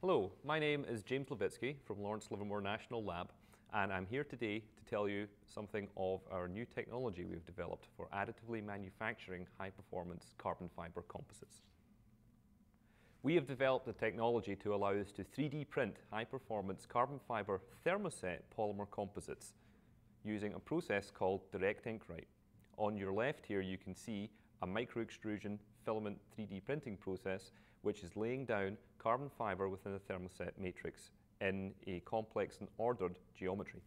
Hello, my name is James Lewicki from Lawrence Livermore National Lab, and I'm here today to tell you something of our new technology we've developed for additively manufacturing high-performance carbon fiber composites. We have developed the technology to allow us to 3D print high-performance carbon fiber thermoset polymer composites using a process called direct ink write. On your left here you can see a microextrusion filament 3D printing process which is laying down carbon fiber within a thermoset matrix in a complex and ordered geometry.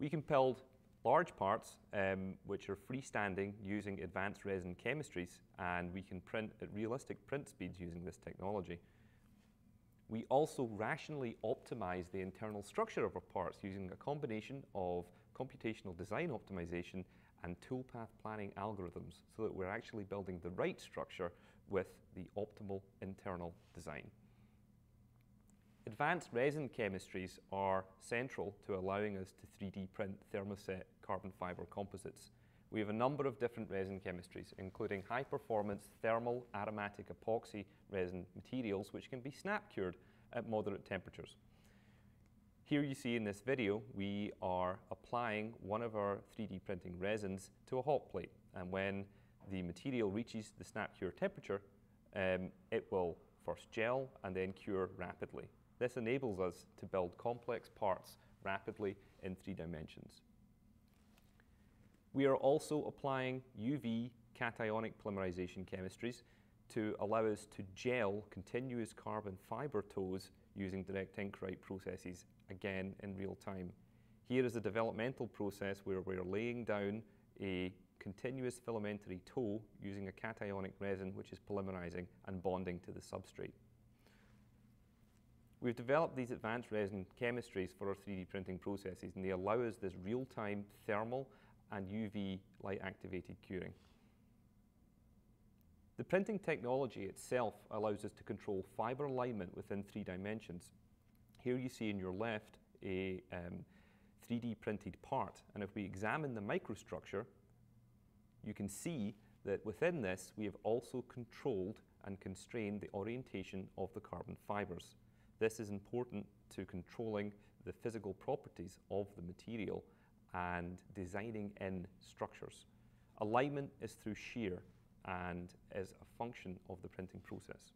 We can build large parts which are freestanding using advanced resin chemistries, and we can print at realistic print speeds using this technology. We also rationally optimize the internal structure of our parts using a combination of computational design optimization and toolpath planning algorithms so that we're actually building the right structure with the optimal internal design. Advanced resin chemistries are central to allowing us to 3D print thermoset carbon fiber composites. We have a number of different resin chemistries, including high-performance thermal aromatic epoxy resin materials which can be snap-cured at moderate temperatures. Here you see in this video we are applying one of our 3D printing resins to a hot plate, and when the material reaches the snap-cure temperature it will first gel and then cure rapidly. This enables us to build complex parts rapidly in 3 dimensions. We are also applying UV cationic polymerization chemistries to allow us to gel continuous carbon fiber toes using direct ink write processes, again in real time. Here is a developmental process where we're laying down a continuous filamentary toe using a cationic resin which is polymerizing and bonding to the substrate. We've developed these advanced resin chemistries for our 3D printing processes, and they allow us this real-time thermal and UV light-activated curing. The printing technology itself allows us to control fiber alignment within 3 dimensions. Here you see in your left a 3D printed part, and if we examine the microstructure, you can see that within this we have also controlled and constrained the orientation of the carbon fibers. This is important to controlling the physical properties of the material and designing in structures. Alignment is through shear and is a function of the printing process.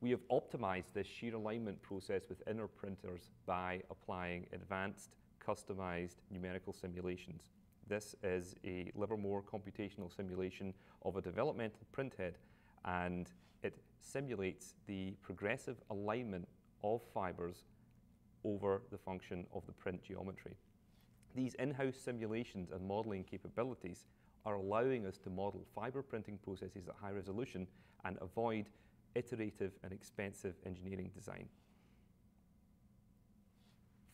We have optimized this shear alignment process within our printers by applying advanced, customized numerical simulations. This is a Livermore computational simulation of a developmental printhead, and it simulates the progressive alignment of fibers over the function of the print geometry. These in-house simulations and modeling capabilities are allowing us to model fiber printing processes at high resolution and avoid iterative and expensive engineering design.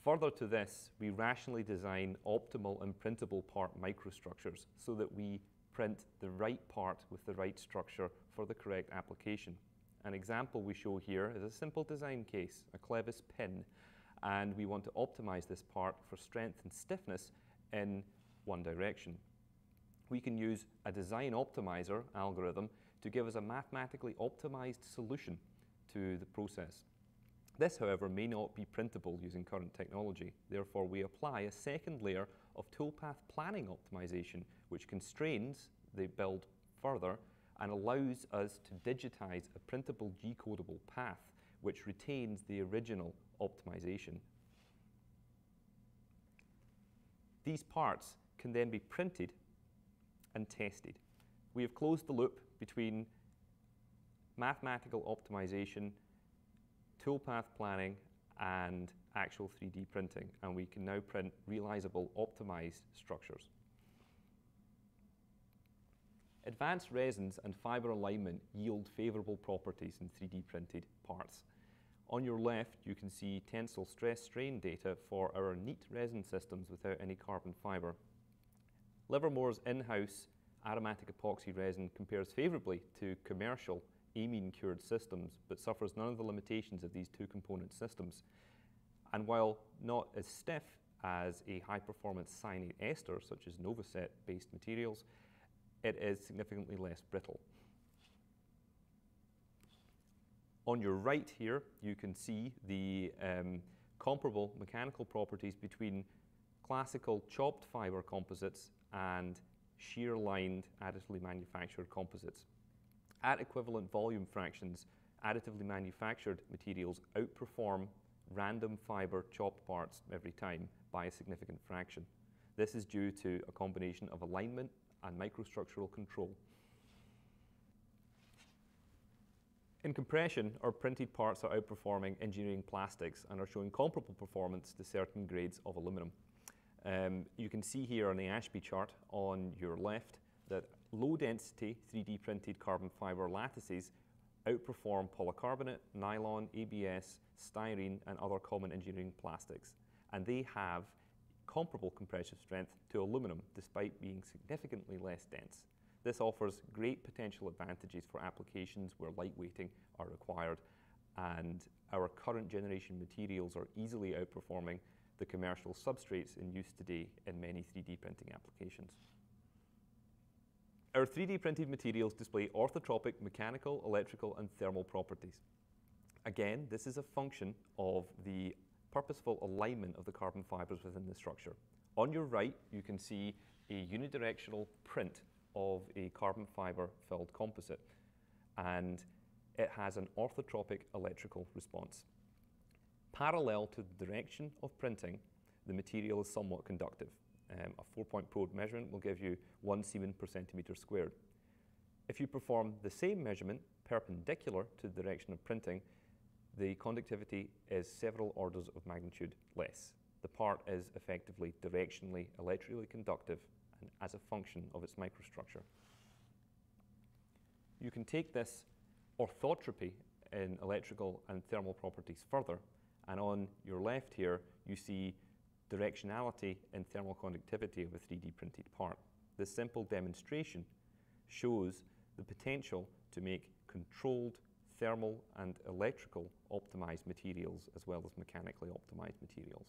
Further to this, we rationally design optimal and printable part microstructures so that we print the right part with the right structure for the correct application. An example we show here is a simple design case, a clevis pin, and we want to optimize this part for strength and stiffness in one direction. We can use a design optimizer algorithm to give us a mathematically optimized solution to the process. This, however, may not be printable using current technology. Therefore, we apply a second layer of toolpath planning optimization, which constrains the build further and allows us to digitize a printable G-codable path, which retains the original optimization. These parts can then be printed and tested. We have closed the loop between mathematical optimization, toolpath planning, and actual 3D printing, and we can now print realizable, optimized structures. Advanced resins and fiber alignment yield favorable properties in 3D printed parts. On your left, you can see tensile stress strain data for our neat resin systems without any carbon fiber. Livermore's in-house aromatic epoxy resin compares favorably to commercial amine-cured systems, but suffers none of the limitations of these two-component systems. And while not as stiff as a high-performance cyanate ester, such as Novaset-based materials, it is significantly less brittle. On your right here, you can see the comparable mechanical properties between classical chopped fiber composites and shear-lined additively manufactured composites. At equivalent volume fractions, additively manufactured materials outperform random fiber chopped parts every time by a significant fraction. This is due to a combination of alignment and microstructural control. In compression, our printed parts are outperforming engineering plastics and are showing comparable performance to certain grades of aluminum. You can see here on the Ashby chart on your left that low-density 3D printed carbon fiber lattices outperform polycarbonate, nylon, ABS, styrene, and other common engineering plastics. And they have comparable compressive strength to aluminum, despite being significantly less dense. This offers great potential advantages for applications where lightweighting are required, and our current generation materials are easily outperforming the commercial substrates in use today in many 3D printing applications. Our 3D printed materials display orthotropic mechanical, electrical, and thermal properties. Again, this is a function of the purposeful alignment of the carbon fibers within the structure. On your right, you can see a unidirectional print of a carbon fiber filled composite, and it has an orthotropic electrical response. Parallel to the direction of printing, the material is somewhat conductive. A 4-point probe measurement will give you 1 siemen per centimeter squared. If you perform the same measurement perpendicular to the direction of printing, the conductivity is several orders of magnitude less. The part is effectively directionally electrically conductive and as a function of its microstructure. You can take this orthotropy in electrical and thermal properties further, and on your left here you see directionality and thermal conductivity of a 3D printed part. This simple demonstration shows the potential to make controlled thermal and electrical optimized materials as well as mechanically optimized materials.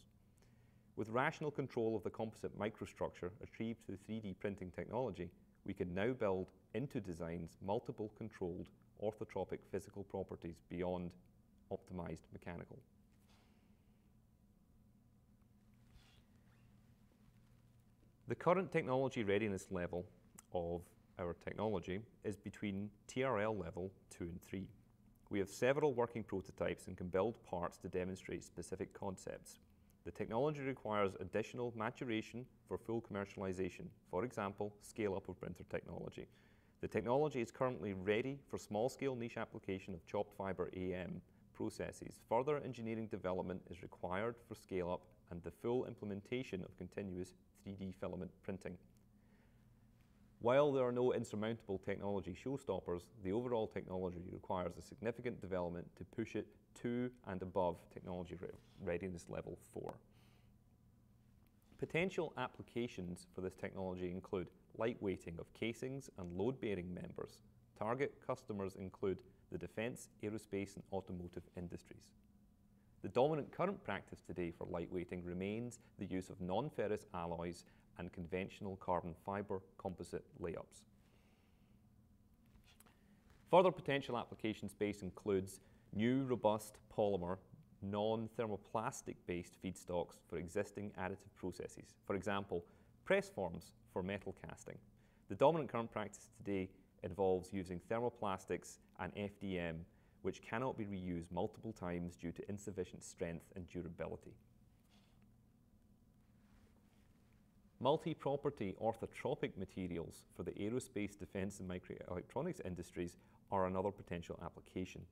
With rational control of the composite microstructure achieved through 3D printing technology, we can now build into designs multiple controlled orthotropic physical properties beyond optimized mechanical. The current technology readiness level of our technology is between TRL level 2 and 3. We have several working prototypes and can build parts to demonstrate specific concepts. The technology requires additional maturation for full commercialization, for example, scale-up of printer technology. The technology is currently ready for small-scale niche application of chopped fiber AM processes. Further engineering development is required for scale-up and the full implementation of continuous 3D filament printing. While there are no insurmountable technology showstoppers, the overall technology requires a significant development to push it to and above technology readiness level 4. Potential applications for this technology include lightweighting of casings and load-bearing members. Target customers include the defense, aerospace, and automotive industries. The dominant current practice today for lightweighting remains the use of non-ferrous alloys and conventional carbon fiber composite layups. Further potential application space includes new robust polymer non-thermoplastic-based feedstocks for existing additive processes, for example, press forms for metal casting. The dominant current practice today involves using thermoplastics and FDM, which cannot be reused multiple times due to insufficient strength and durability. Multi-property orthotropic materials for the aerospace, defense, and microelectronics industries are another potential application.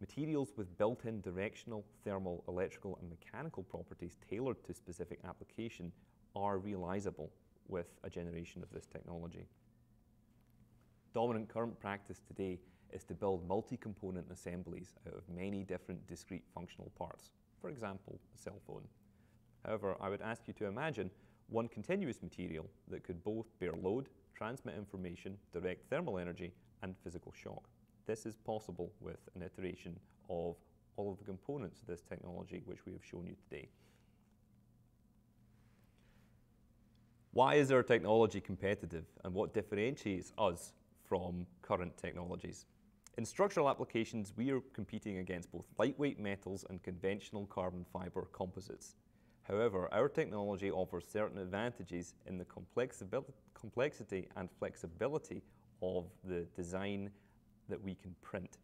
Materials with built-in directional, thermal, electrical, and mechanical properties tailored to specific application are realizable with a generation of this technology. Dominant current practice today is to build multi-component assemblies out of many different discrete functional parts, for example, a cell phone. However, I would ask you to imagine one continuous material that could both bear load, transmit information, direct thermal energy, and physical shock. This is possible with an iteration of all of the components of this technology which we have shown you today. Why is our technology competitive, and what differentiates us from current technologies? In structural applications, we are competing against both lightweight metals and conventional carbon fiber composites. However, our technology offers certain advantages in the complexity and flexibility of the design that we can print.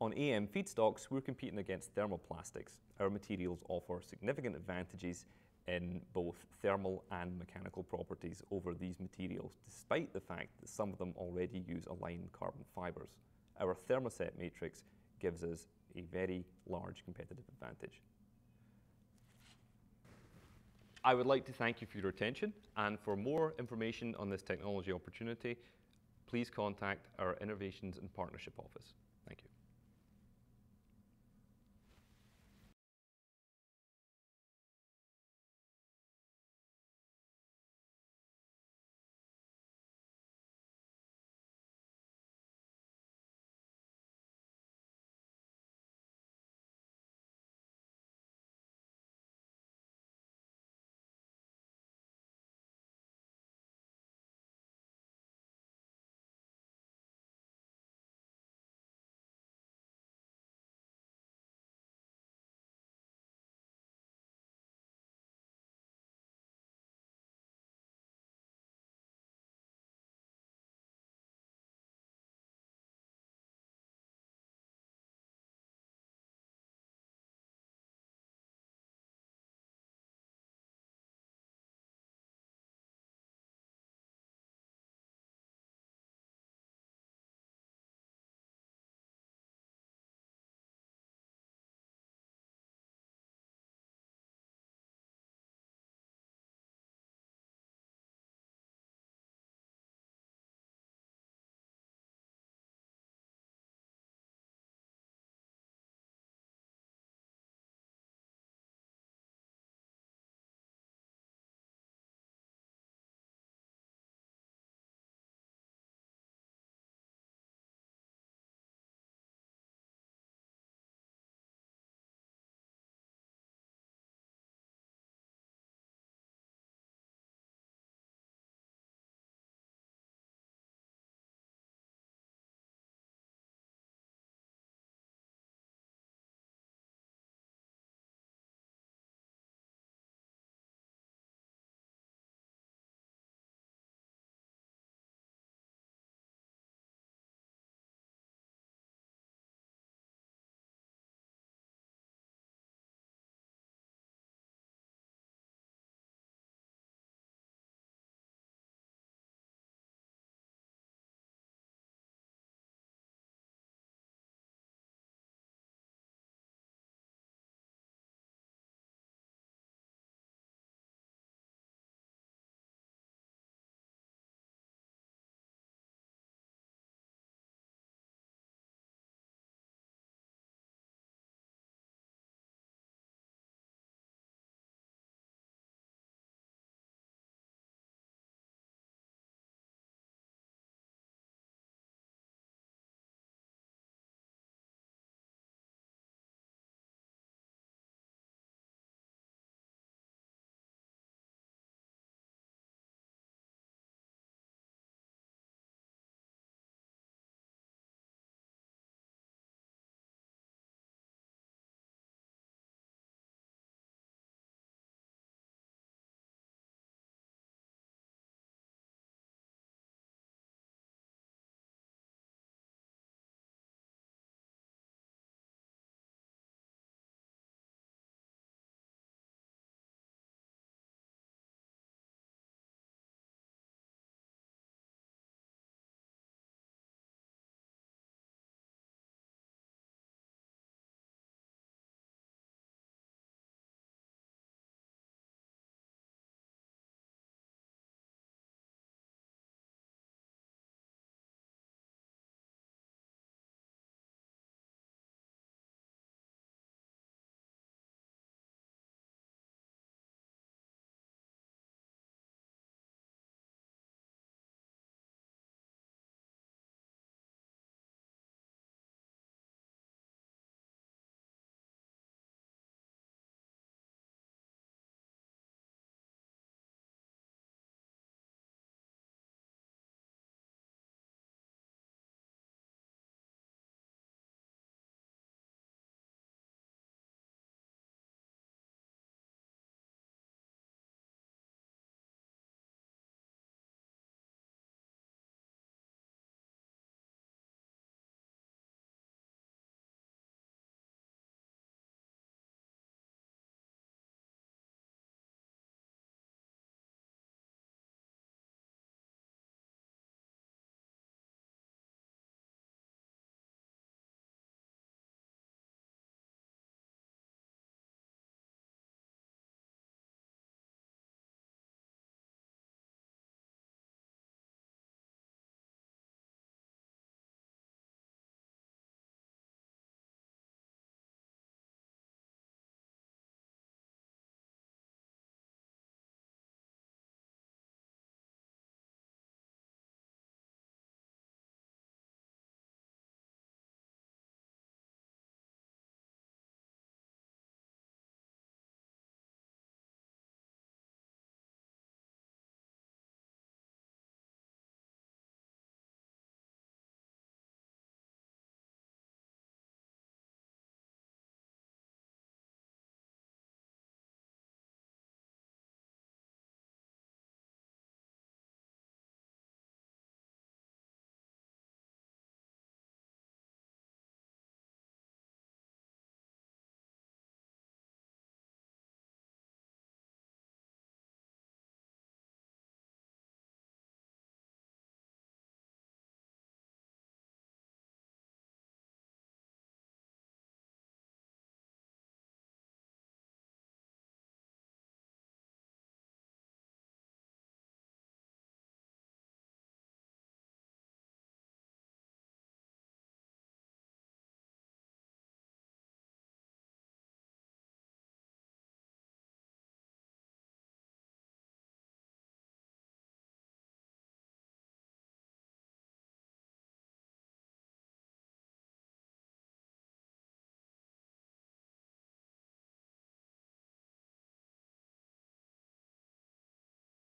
On AM feedstocks, we're competing against thermoplastics. Our materials offer significant advantages in both thermal and mechanical properties over these materials, despite the fact that some of them already use aligned carbon fibers. Our thermoset matrix gives us a very large competitive advantage. I would like to thank you for your attention, and for more information on this technology opportunity, please contact our Innovations and Partnership Office. Thank you.